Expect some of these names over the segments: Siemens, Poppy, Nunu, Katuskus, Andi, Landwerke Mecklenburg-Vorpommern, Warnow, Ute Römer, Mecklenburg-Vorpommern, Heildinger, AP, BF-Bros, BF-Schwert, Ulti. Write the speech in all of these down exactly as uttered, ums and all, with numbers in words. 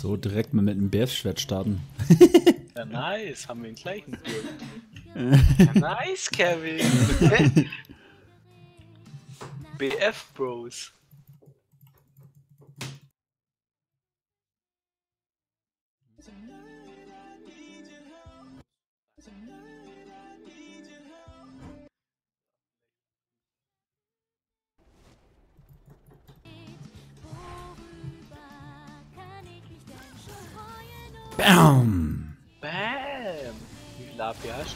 So, direkt mal mit einem B F-Schwert starten. Ja, nice, haben wir den gleichen. Ja, nice, Kevin. B F-Bros. Bam! Bam! Wie viel A P hast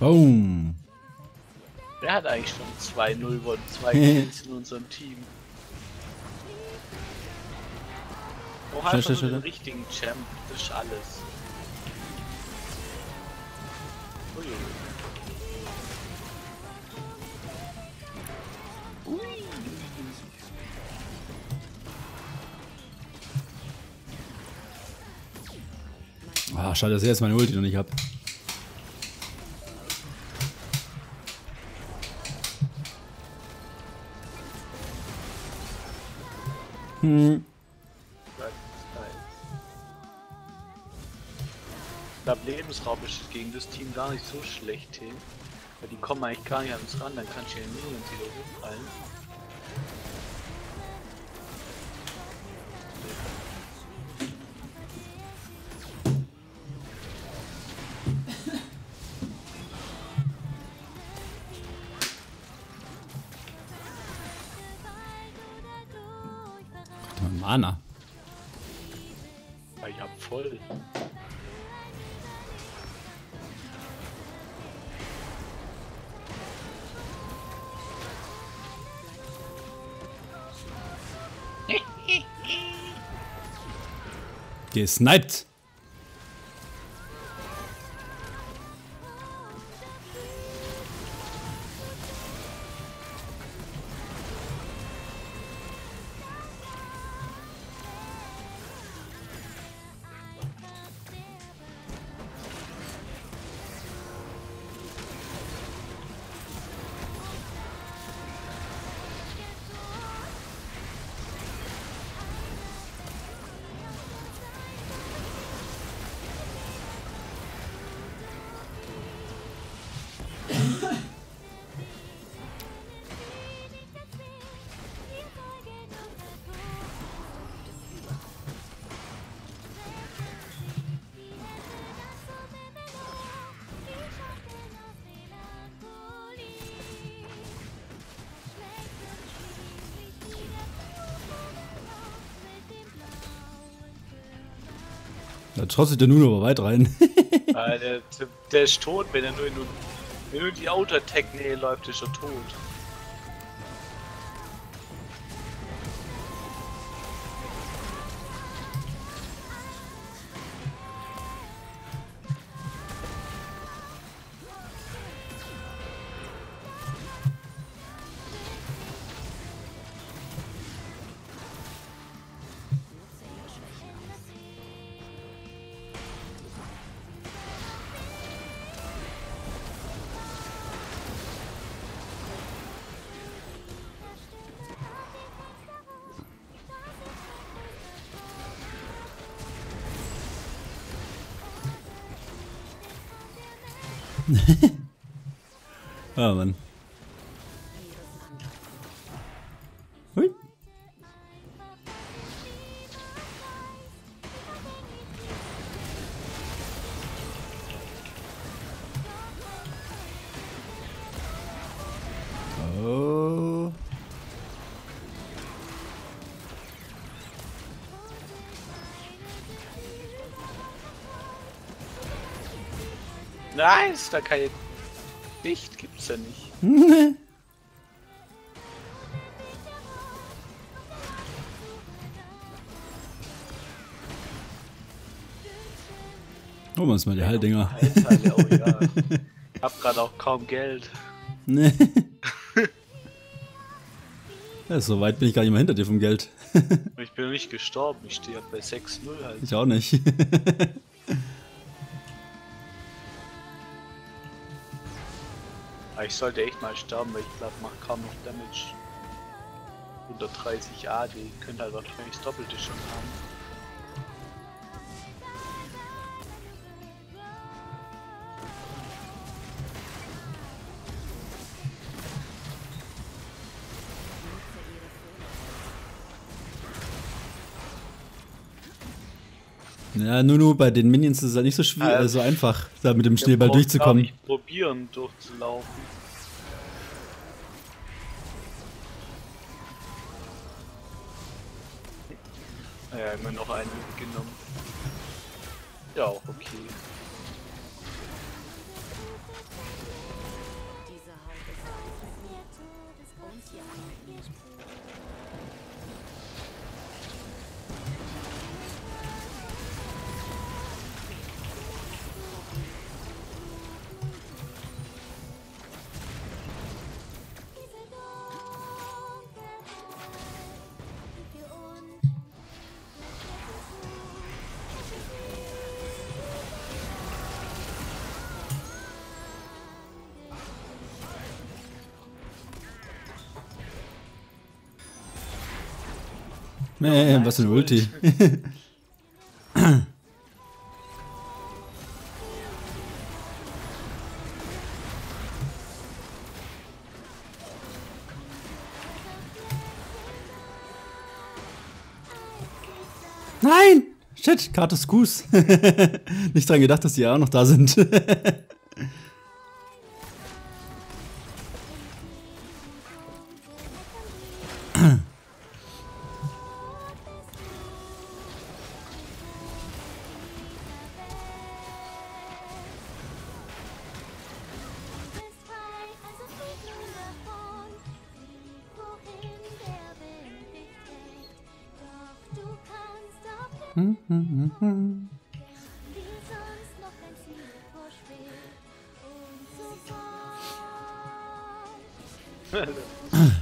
Boom! Der hat eigentlich schon zwei null won, zwei Kills in unserem Team. Oh, hat schon den richtigen Champ, das ist alles. Ui. Ui. Ah, schade, dass ich jetzt meine Ulti noch nicht hab. Hm. Ich glaube, Lebensraum ist gegen das Team gar nicht so schlecht hin. Weil die kommen eigentlich gar nicht an uns ran, dann kann ich hier in Minions wieder hochfallen. Mana. Ich hab voll. Gesniped. Da trotzdem der Nunu aber weit rein. äh, der, der ist tot, wenn er nur in, wenn nur in die Auto-Tech Nähe läuft, ist er tot. Ah, oh Mann. Hui. Oh. Nein, ist da kein Licht, gibt's ja nicht. Holen wir uns mal die Heildinger. Heilteile, oh ja. Ich hab grad auch kaum Geld. Nee. Ja, so weit bin ich gar nicht mehr hinter dir vom Geld. Ich bin nicht gestorben, ich stehe bei sechs null halt. Ich auch nicht. Aber ich sollte echt mal sterben, weil ich glaube, macht kaum noch Damage. hundertdreißig A D, die können halt wahrscheinlich das Doppelte schon haben. Ja, Nunu, bei den Minions ist es halt nicht so schwierig, ja, so einfach, da mit dem Schneeball durchzukommen. Ich probieren durchzulaufen. Naja, immer noch einen mitgenommen. Ja, auch okay. Nee, was für ein Ulti. Nein! Shit, Katuskus. Nicht dran gedacht, dass die auch noch da sind.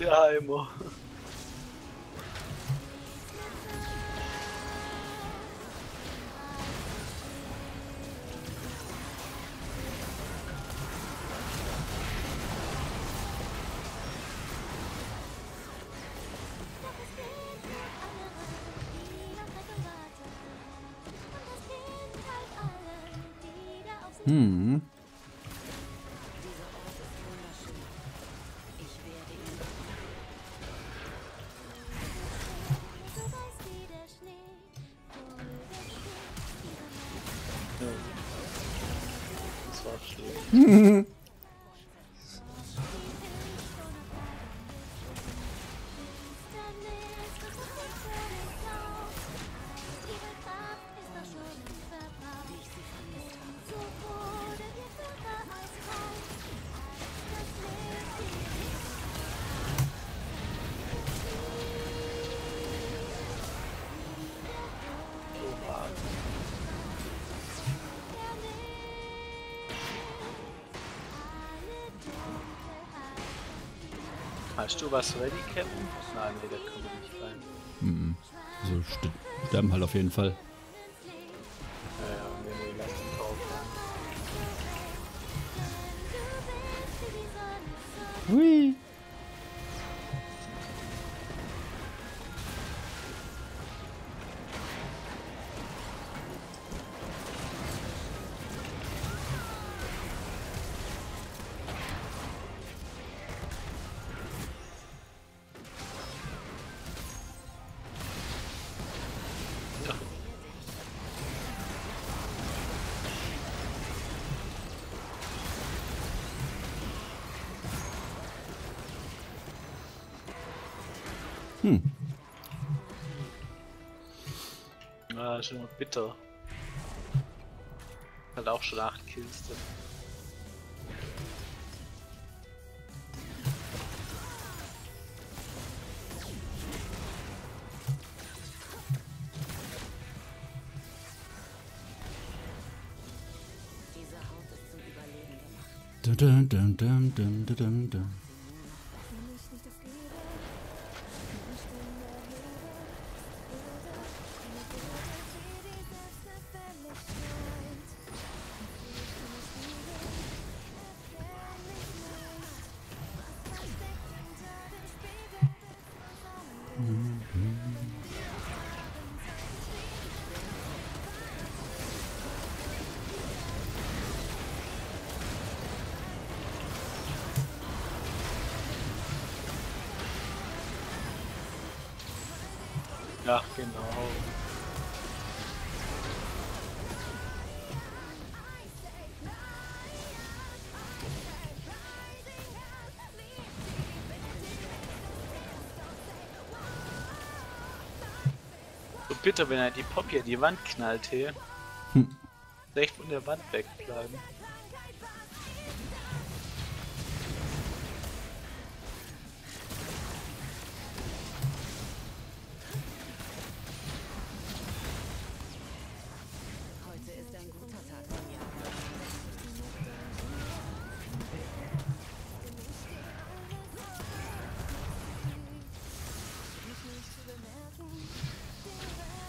Der Heimer. Hm. Hast du was ready, Captain? Nein, nee, da können wir nicht rein. Mhm. Also st sterben halt auf jeden Fall. Naja, nee, nee, lass den Kauf rein. Hui! Hm. Ah, schon mal bitter. Hat auch schon acht Kills. Denn. Ja, genau. So bitte, wenn er die Poppy an die Wand knallt hier, hm. recht von der Wand wegbleiben.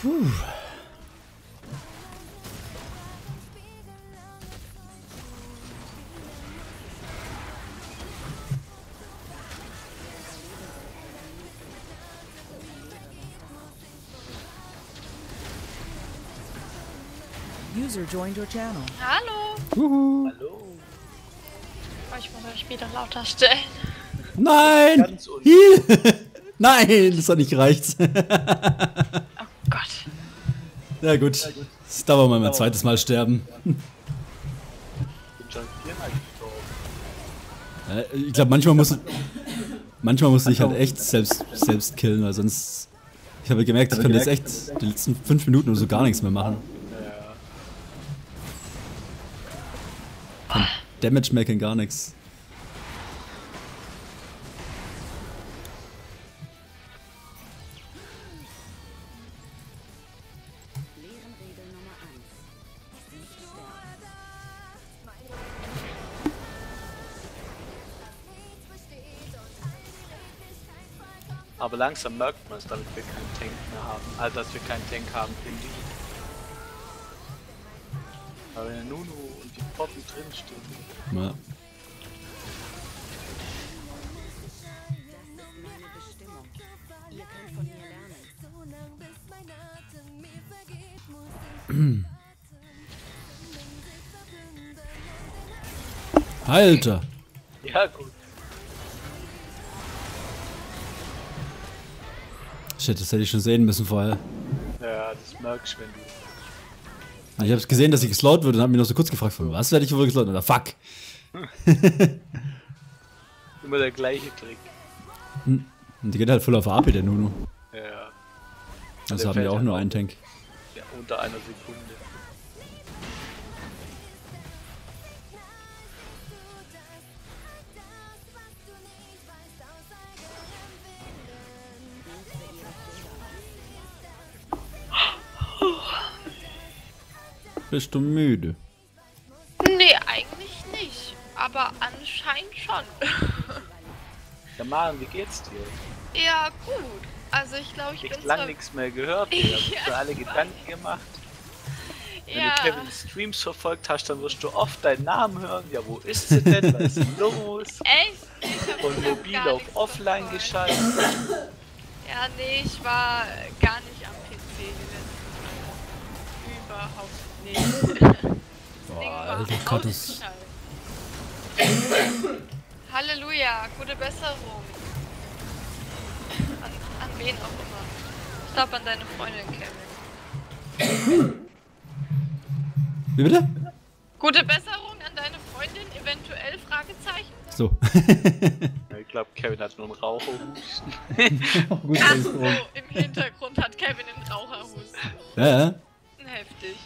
Puh. User joined your channel. Hallo. Juhu. Hallo. Ich muss das Spiel doch lauter stellen. Nein. Nein, das hat nicht gereicht. Na gut, ja, gut. Das darf man mal mein zweites Mal sterben. Ja. Ich bin schon viermal gestorben. Äh, ich glaube, manchmal muss manchmal muss ich halt echt selbst, selbst killen, weil sonst... Ich habe gemerkt, ich könnte jetzt echt die letzten fünf Minuten oder so gar nichts mehr machen. Von Damage-Making gar nichts. Aber langsam merkt man es, damit wir keinen Tank mehr haben. Also, dass wir keinen Tank haben, finde ich. Aber wenn der Nunu und die Poppy drinstehen. Ja. Alter! Ja, gut. Shit, das hätte ich schon sehen müssen vorher. Ja, das merkst du, wenn du... Ich hab's gesehen, dass ich geslowt wird und hab mich noch so kurz gefragt, von was werde ich wohl geslowt? Oder fuck! Immer der gleiche Trick. Und die geht halt voll auf A P, der Nunu. Ja. Also der haben wir auch halt nur einen Tank. Ja, unter einer Sekunde. Bist du müde? Nee, eigentlich nicht. Aber anscheinend schon. Ja, Maren, wie geht's dir? Ja, gut. Also ich glaube, ich, ich bin lang so... nichts mehr gehört. Ich habe ja, für alle Gedanken gemacht. Wenn ja. du Kevin Streams verfolgt hast, dann wirst du oft deinen Namen hören. Ja, wo ist sie denn? Was ist los? Echt? Und mobil auf offline verfolgt. Geschaltet. Ja, nee, ich war gar nicht am P C überhaupt. Boah, alter Katus. Halleluja, gute Besserung. An, an wen auch immer. Ich glaube an deine Freundin, Kevin. Wie bitte? Gute Besserung an deine Freundin, eventuell Fragezeichen? So. Ich glaube, Kevin hat nur einen Raucherhusten. Achso, im Hintergrund hat Kevin einen Raucherhusten. Ja. Heftig.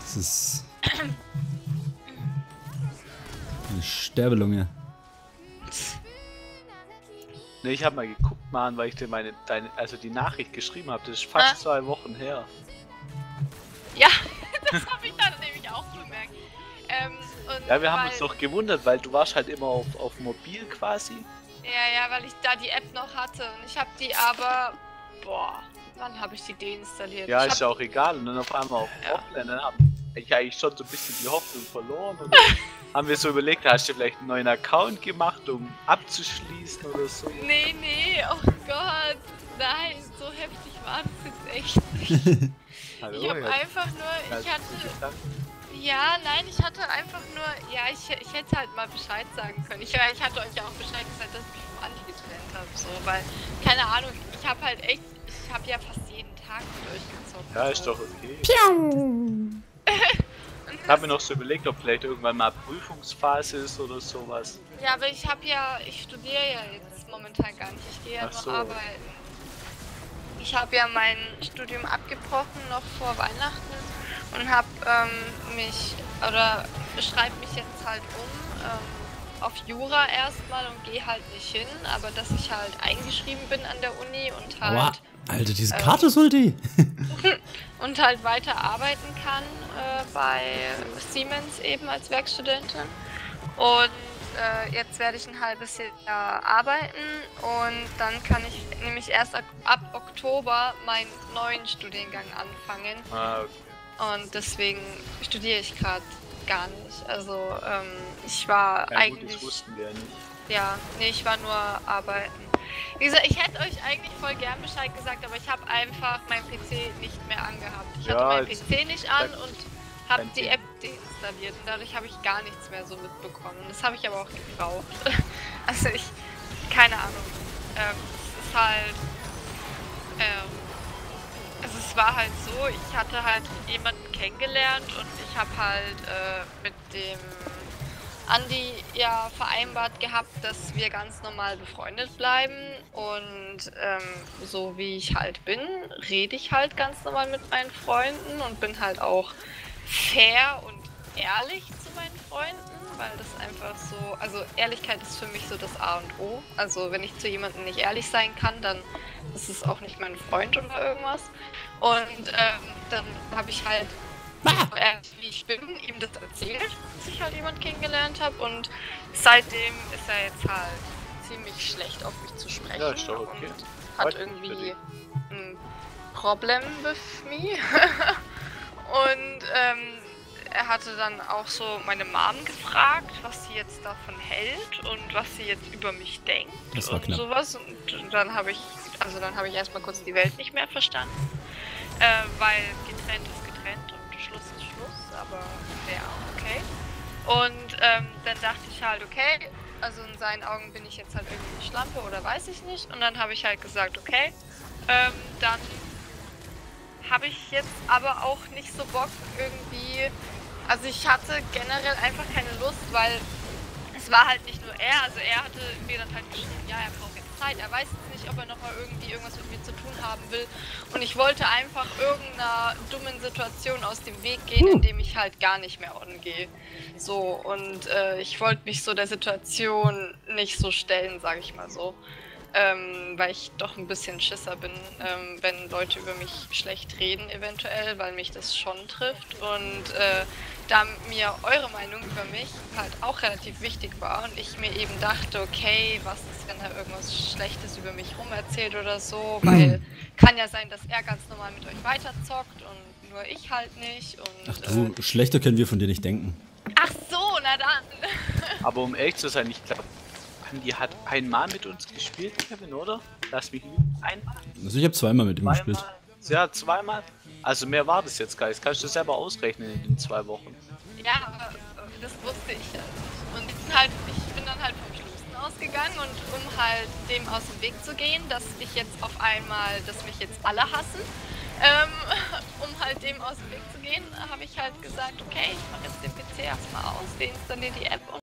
Das ist eine Sterbelunge. Ne, ich hab mal geguckt, Mann, weil ich dir meine, deine, also die Nachricht geschrieben habe. Das ist fast ah. zwei Wochen her. Ja, das habe ich dann nämlich auch bemerkt. Ähm, und ja, wir haben uns doch gewundert, weil du warst halt immer auf, auf mobil quasi. Ja, ja, weil ich da die App noch hatte und ich habe die aber, boah, wann habe ich die deinstalliert? Ja, ich ist ja auch egal und dann auf einmal auf ja. Offline, dann habe ich eigentlich schon so ein bisschen die Hoffnung verloren und haben wir so überlegt, hast du vielleicht einen neuen Account gemacht, um abzuschließen oder so? Nee, nee, oh Gott, nein, so heftig war das jetzt echt nicht. Hallo, ich habe ja. einfach nur, ich hatte... Ja, nein, ich hatte einfach nur, ja, ich, ich hätte halt mal Bescheid sagen können. Ich, ich hatte euch ja auch Bescheid gesagt, dass ich mich von Andi getrennt habe, so, weil, keine Ahnung, ich habe halt echt, ich habe ja fast jeden Tag mit euch gezogen. Ja, ist doch okay. Ich habe mir noch so überlegt, ob vielleicht irgendwann mal Prüfungsphase ist oder sowas. Ja, aber ich habe ja, ich studiere ja jetzt momentan gar nicht, ich gehe ja nur arbeiten. Ich habe ja mein Studium abgebrochen, noch vor Weihnachten. Und hab ähm, mich, oder schreibe mich jetzt halt um ähm, auf Jura erstmal und gehe halt nicht hin, aber dass ich halt eingeschrieben bin an der Uni und halt... Wow. Alter, diese Karte ist Ulti! Und halt weiter arbeiten kann äh, bei Siemens eben als Werkstudentin. Und äh, jetzt werde ich ein halbes Jahr arbeiten und dann kann ich nämlich erst ab, ab Oktober meinen neuen Studiengang anfangen. Ah, okay. Und deswegen studiere ich gerade gar nicht. Also ähm, ich war ja, eigentlich... Gut, das wussten wir ja nicht. Ja, nee, ich war nur arbeiten. Wie gesagt, ich hätte euch eigentlich voll gern Bescheid gesagt, aber ich habe einfach meinen P C nicht mehr angehabt. Ich ja, hatte meinen P C nicht an und habe die App deinstalliert. Und dadurch habe ich gar nichts mehr so mitbekommen. Das habe ich aber auch gebraucht. Also ich... Keine Ahnung. Ähm, es ist halt... Ähm, Also es war halt so, ich hatte halt jemanden kennengelernt und ich habe halt äh, mit dem Andi ja vereinbart gehabt, dass wir ganz normal befreundet bleiben und ähm, so wie ich halt bin, rede ich halt ganz normal mit meinen Freunden und bin halt auch fair und ehrlich zu meinen Freunden, weil das einfach so, also Ehrlichkeit ist für mich so das A und O, also wenn ich zu jemandem nicht ehrlich sein kann, dann ist es auch nicht mein Freund oder irgendwas und ähm, dann habe ich halt, so ehrlich wie ich bin, ihm das erzählt, dass ich halt jemanden kennengelernt habe und seitdem ist er jetzt halt ziemlich schlecht auf mich zu sprechen ja, ist doch okay. und hat irgendwie ein Problem with me und ähm, er hatte dann auch so meine Mom gefragt, was sie jetzt davon hält und was sie jetzt über mich denkt das war und knapp. sowas. Und dann habe ich, also dann habe ich erstmal kurz die Welt nicht mehr verstanden, äh, weil getrennt ist getrennt und Schluss ist Schluss, aber ja, okay. Und ähm, dann dachte ich halt, okay, also in seinen Augen bin ich jetzt halt irgendwie eine Schlampe oder weiß ich nicht. Und dann habe ich halt gesagt, okay, ähm, dann habe ich jetzt aber auch nicht so Bock irgendwie. Also ich hatte generell einfach keine Lust, weil es war halt nicht nur er, also er hatte mir dann halt geschrieben, ja, er braucht jetzt Zeit, er weiß jetzt nicht, ob er nochmal irgendwie irgendwas mit mir zu tun haben will und ich wollte einfach irgendeiner dummen Situation aus dem Weg gehen, indem ich halt gar nicht mehr angehe. So, und äh, ich wollte mich so der Situation nicht so stellen, sage ich mal so. Ähm, weil ich doch ein bisschen Schisser bin, ähm, wenn Leute über mich schlecht reden eventuell, weil mich das schon trifft. Und äh, da mir eure Meinung über mich halt auch relativ wichtig war und ich mir eben dachte, okay, was ist, wenn er irgendwas Schlechtes über mich rumerzählt oder so, weil kann ja sein, dass er ganz normal mit euch weiterzockt und nur ich halt nicht. Und, ach du, äh, schlechter können wir von dir nicht denken. Ach so, na dann. Aber um ehrlich zu sein, ich glaube, Andi hat einmal mit uns gespielt, Kevin, oder? Lass mich lieben. Einmal? Also ich habe zweimal mit ihm zweimal. gespielt. Ja, zweimal. Also mehr war das jetzt gar nicht. Das kannst du selber ausrechnen in den zwei Wochen. Ja, aber das wusste ich ja nicht. Und ich bin, halt, ich bin dann halt vom Schlimmsten ausgegangen und um halt dem aus dem Weg zu gehen, dass ich jetzt auf einmal, dass mich jetzt alle hassen, ähm, um halt dem aus dem Weg zu gehen, habe ich halt gesagt, okay, ich mache jetzt den P C erstmal aus, deinstalliere die App und